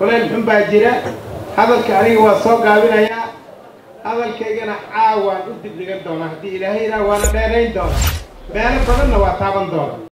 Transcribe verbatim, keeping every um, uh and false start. كلن هم باجرة هذا الكاري وصوب قابلنا يا هذا الكيجنا عاون ودب لقدونا هدي إلهينا ولا بيرين دولار بيرين بدلنا وثابن دولار